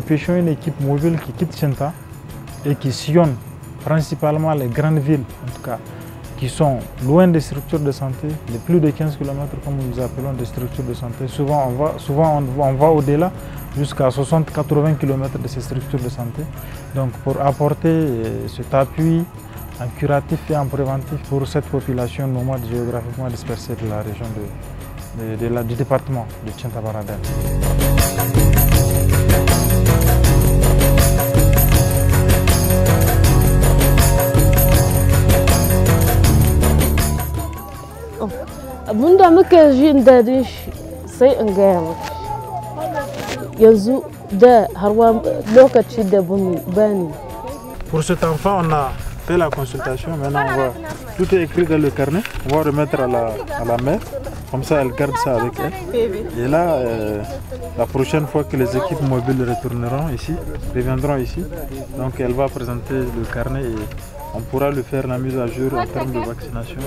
dépêchons une équipe mobile qui quitte Tchinta et qui sillonne principalement les grandes villes, en tout cas, qui sont loin des structures de santé, les plus de 15 km comme nous appelons des structures de santé. Souvent on va au-delà, jusqu'à 60-80 km de ces structures de santé. Donc pour apporter cet appui en curatif et en préventif pour cette population nomade géographiquement dispersée de la région du département de Tchintabaraden. Abunda muke jin dadin shi sai in gaya maka yanzu da harwa lokaci da bani. Pour cet enfant, on a fait la consultation. Maintenant, tout est écrit dans le carnet. On va remettre à la mère. Comme ça, elle garde ça avec elle. Et là, la prochaine fois que les équipes mobiles reviendront ici, donc elle va présenter le carnet et on pourra lui faire la mise à jour en termes de vaccination.